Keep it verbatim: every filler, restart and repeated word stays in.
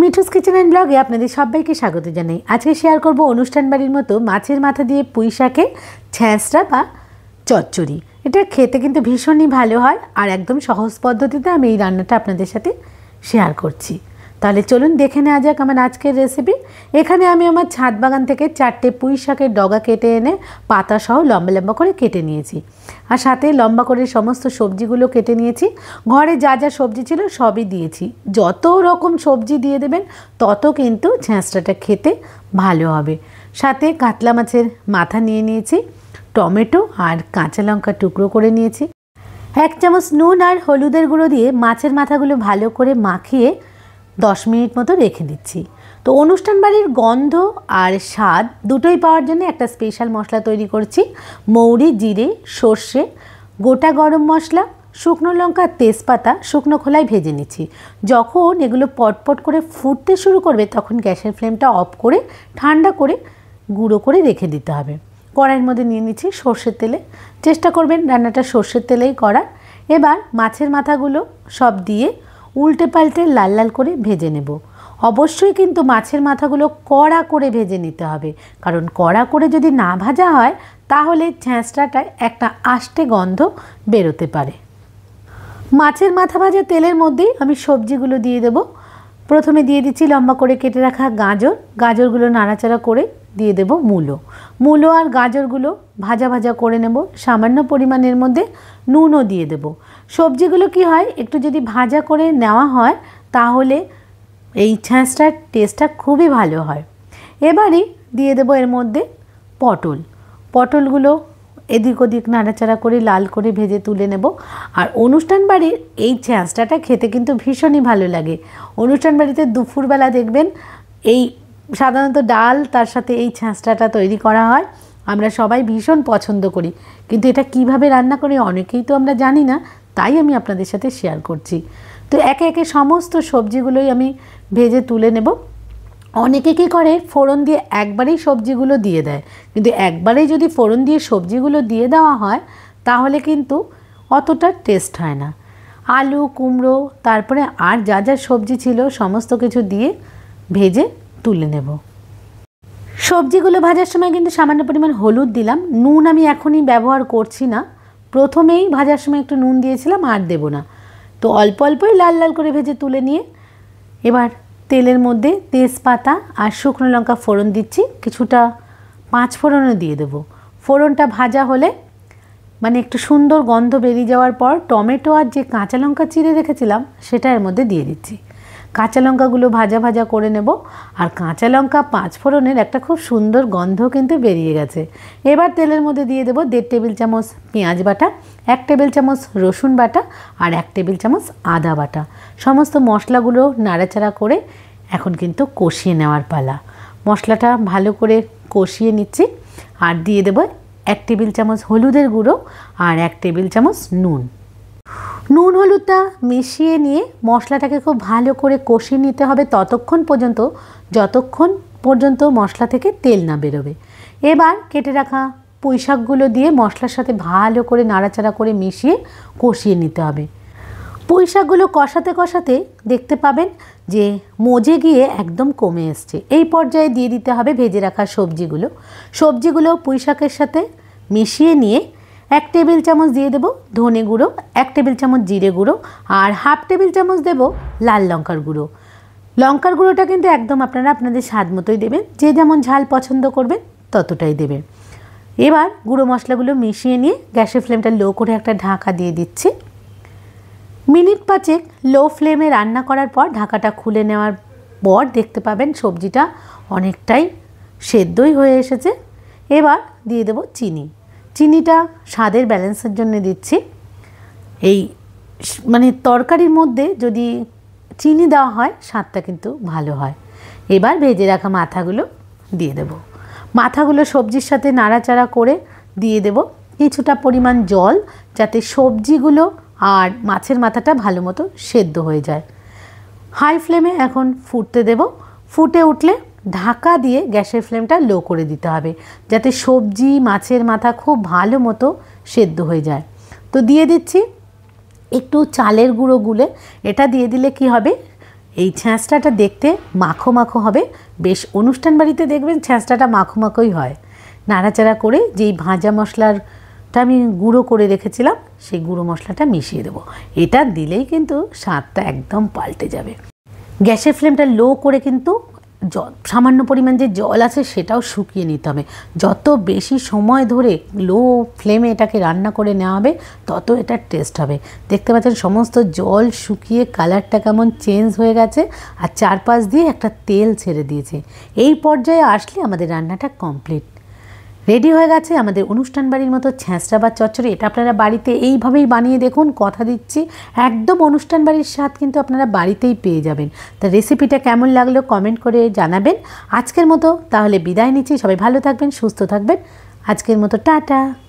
मिठुस kitchen and ब्लॉगे अपन सबाई स्वागत जानाई। आज के शेयर करब अनुष्ठान बाड़ीर मतो माछेर माथा दिए पुई शाकेर छ्याँचड़ा बा चच्चड़ी। एटा खेते किन्तु भीषण ही भालो हय और एकदम सहज पद्धतिते आमि एई रान्नाटा आपनादेर साथे शेयर करछि। ताहले चलुन देखे नेওয়া যাক आमार आजकेर रेसिपि। एखाने आमि आमार छाद बागान थेके चारटे पुई शाकेर डगा केटे एने पाता सह लम्बा लम्बा करे केटे निएछि और साथे लम्बा करे समस्त सब्जिगुलो केटे निएछि। घरे जा जा सब्जी छिलो सबई दिएछि। जतो रकम सब्जी दिए देबेन ततो किन्तु छ्याँचड़ाटा खेते भालो हबे। साथे कातला माछेर माथा निए निएछि, टमेटो और काँचा लंका टुकरो करे निएछि। एक चामच नुन और हलुदेर गुँड़ो दिए माछेर माथागुलो भालो करे माखिए दस मिनट मतो रेखे दिच्छी। तो अनुष्ठान बाड़ीर गन्ध और स्वाद दुटोई पावार जोन्नो एकटा स्पेशल मशला तैरी करछि। मौरी, जिरे, सर्षे, गोटा गरम मशला, शुकनो लंका, तेजपाता शुकनो खोलाय भेजे निच्छी। जखन एगुलो पटपट करे फुटते शुरू करबे तखन ग्यासेर फ्लेमटा अफ करे ठंडा करे गुड़ो करे रेखे दिते हबे। कड़ाइर मধ্যে নিয়ে নিচ্ছি সরষের তেলে। চেষ্টা করবেন রান্নাটা সরষের তেলেই করার। এবার মাছের মাথাগুলো সব দিয়ে উল্টে পাল্টে লাল লাল করে ভেজে নেব। অবশ্যই কিন্তু মাছের মাথাগুলো কড়া করে ভেজে নিতে হবে, কারণ কড়া করে যদি না ভাজা হয় তাহলে ছ্যাঁচড়াটায় একটা আষ্টে গন্ধ বেরোতে পারে। মাছের মাথা ভাজা তেলের মধ্যেই আমি সবজিগুলো দিয়ে দেব। প্রথমে দিয়ে দিচ্ছি লম্বা করে কেটে রাখা গাজর। গাজরগুলো নাড়াচাড়া করে দিয়ে দেব মূলো। মূলো আর গাজরগুলো ভাজা ভাজা করে নেব। সামান্য পরিমাণের মধ্যে নুনও দিয়ে দেব। সবজিগুলো কি হয় একটু যদি ভাজা করে নেওয়া হয় তাহলে এই ছ্যাঁচড়ার টেস্টটা খুবই ভালো হয়। এবারে দিয়ে দেব এর মধ্যে পটল। পটলগুলো এদিক ওদিক নাড়াচাড়া করে লাল করে ভেজে তুলে নেব। আর অনুষ্ঠান বাড়ির এই ছ্যাঁচড়াটা খেতে কিন্তু ভীষণই ভালো লাগে। অনুষ্ঠান বাড়িতে দুপুরবেলা দেখবেন এই সাধারণত ডাল তার সাথে এই ছ্যাঁচড়াটা তৈরি করা হয়। আমরা সবাই ভীষণ পছন্দ করি, কিন্তু এটা কিভাবে রান্না করি অনেকেই তো আমরা জানি না, তাই আমি আপনাদের সাথে শেয়ার করছি। তো একে একে সমস্ত সবজিগুলোই আমি ভেজে তুলে নেব। অনেকে কি করে ফোড়ন দিয়ে একবারেই সবজিগুলো দিয়ে দেয়, কিন্তু একবারেই যদি ফোড়ন দিয়ে সবজিগুলো দিয়ে দেওয়া হয় তাহলে কিন্তু অতটা টেস্ট হয় না। আলু, কুমড়ো, তারপরে আর যা যা সবজি ছিল সমস্ত কিছু দিয়ে ভেজে তুলে নেব। সবজিগুলো ভাজার সময় কিন্তু সামান্য পরিমাণ হলুদ দিলাম। নুন আমি এখনই ব্যবহার করছি না, প্রথমেই ভাজার সময় একটু নুন দিয়েছিলাম, আর দেব না। তো অল্প অল্পই লাল লাল করে ভেজে তুলে নিয়ে এবার তেলের মধ্যে তেজপাতা আর শুকনো লঙ্কা ফোড়ন দিচ্ছি। কিছুটা পাঁচ ফোড়নও দিয়ে দেব। ফোড়নটা ভাজা হলে মানে একটু সুন্দর গন্ধ বেরিয়ে যাওয়ার পর টমেটো আর যে কাঁচা লঙ্কা চিড়ে রেখেছিলাম সেটা এর মধ্যে দিয়ে দিচ্ছি। কাঁচা লঙ্কাগুলো ভাজা ভাজা করে নেব। আর কাঁচা লঙ্কা পাঁচফোড়নের একটা খুব সুন্দর গন্ধ কিন্তু বেরিয়ে গেছে। এবার তেলের মধ্যে দিয়ে দেব দেড় টেবিল চামচ পেঁয়াজ বাটা, এক টেবিল চামচ রসুন বাটা আর এক টেবিল চামচ আদা বাটা। সমস্ত মশলাগুলো নাড়াচাড়া করে এখন কিন্তু কষিয়ে নেওয়ার পালা। মশলাটা ভালো করে কষিয়ে নিচ্ছি। আর দিয়ে দেব এক টেবিল চামচ হলুদের গুঁড়ো আর এক টেবিল চামচ নুন। নুন হলুদটা মিশিয়ে নিয়ে মশলাটাকে খুব ভালো করে কষিয়ে নিতে হবে ততক্ষণ পর্যন্ত যতক্ষণ পর্যন্ত মশলা থেকে তেল না বেরোবে। এবার কেটে রাখা পুঁই শাকগুলো দিয়ে মশলার সাথে ভালো করে নাড়াচাড়া করে মিশিয়ে কষিয়ে নিতে হবে। পুঁই শাকগুলো কষাতে কষাতে দেখতে পাবেন যে মজে গিয়ে একদম কমে এসছে। এই পর্যায়ে দিয়ে দিতে হবে ভেজে রাখা সবজিগুলো। সবজিগুলো পুঁই শাকের সাথে মিশিয়ে নিয়ে এক টেবিল চামচ দিয়ে দেব ধনে গুঁড়ো, এক টেবিল চামচ জিরে গুঁড়ো আর হাফ টেবিল চামচ দেব লাল লঙ্কার গুঁড়ো। লঙ্কার গুঁড়োটা কিন্তু একদম আপনারা আপনাদের স্বাদ মতোই দেবেন, যে যেমন ঝাল পছন্দ করবেন ততটাই দেবেন। এবার গুঁড়ো মশলাগুলো মিশিয়ে নিয়ে গ্যাসের ফ্লেমটা লো করে একটা ঢাকা দিয়ে দিচ্ছি। মিনিট পাঁচেক লো ফ্লেমে রান্না করার পর ঢাকাটা খুলে নেওয়ার পর দেখতে পাবেন সবজিটা অনেকটাই সেদ্ধই হয়ে এসেছে। এবার দিয়ে দেব চিনি। চিনিটা স্বাদের ব্যালেন্সের জন্য দিচ্ছি। এই মানে তরকারির মধ্যে যদি চিনি দেওয়া হয় স্বাদটা কিন্তু ভালো হয়। এবার ভেজে রাখা মাথাগুলো দিয়ে দেব। মাথাগুলো সবজির সাথে নাড়াচাড়া করে দিয়ে দেব কিছুটা পরিমাণ জল, যাতে সবজিগুলো আর মাছের মাথাটা ভালো মতো সেদ্ধ হয়ে যায়। হাই ফ্লেমে এখন ফুটতে দেব। ফুটে উঠলে ঢাকা দিয়ে গ্যাসের ফ্লেমটা লো করে দিতে হবে, যাতে সবজি মাছের মাথা খুব ভালো মতো সেদ্ধ হয়ে যায়। তো দিয়ে দিচ্ছি একটু চালের গুঁড়ো গুলে। এটা দিয়ে দিলে কি হবে এই ছ্যাঁচড়াটা দেখতে মাখো মাখো হবে, বেশ অনুষ্ঠান বাড়িতে দেখবেন ছ্যাঁচড়াটা মাখো মাখোই হয়। নাড়াচাড়া করে যেই ভাজা মশলারটা আমি গুঁড়ো করে রেখেছিলাম সেই গুঁড়ো মশলাটা মিশিয়ে দেবো। এটা দিলেই কিন্তু স্বাদটা একদম পাল্টে যাবে। গ্যাসের ফ্লেমটা লো করে কিন্তু জল, সামান্য পরিমাণ যে জল আছে সেটাও শুকিয়ে নিতে হবে। যত বেশি সময় ধরে লো ফ্লেমে এটাকে রান্না করে নেওয়া হবে তত এটার টেস্ট হবে। দেখতে পাচ্ছেন সমস্ত জল শুকিয়ে কালারটা কেমন চেঞ্জ হয়ে গেছে আর চারপাশ দিয়ে একটা তেল ছেড়ে দিয়েছে। এই পর্যায়ে আসলে আমাদের রান্নাটা কমপ্লিট, রেডি হয়ে গেছে আমাদের অনুষ্ঠান বাড়ির মতো ছ্যাঁচড়া বা চচ্চড়ি। এটা আপনারা বাড়িতে এইভাবেই বানিয়ে দেখুন, কথা দিচ্ছি একদম অনুষ্ঠান বাড়ির স্বাদ কিন্তু আপনারা বাড়িতেই পেয়ে যাবেন। তা রেসিপিটা কেমন লাগলো কমেন্ট করে জানাবেন। আজকের মতো তাহলে বিদায় নিচ্ছি, সবাই ভালো থাকবেন, সুস্থ থাকবেন। আজকের মতো টাটা।